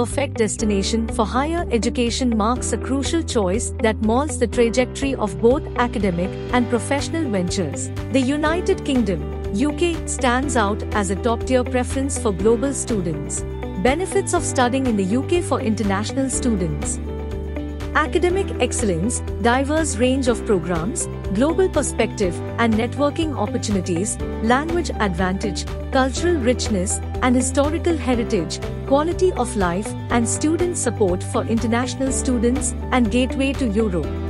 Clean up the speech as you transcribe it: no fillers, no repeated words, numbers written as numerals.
perfect destination for higher education marks a crucial choice that molds the trajectory of both academic and professional ventures. The United Kingdom, UK, stands out as a top-tier preference for global students. Benefits of studying in the UK for international students. Academic excellence, diverse range of programs, global perspective and networking opportunities, language advantage, cultural richness and historical heritage, quality of life and student support for international students and gateway to Europe.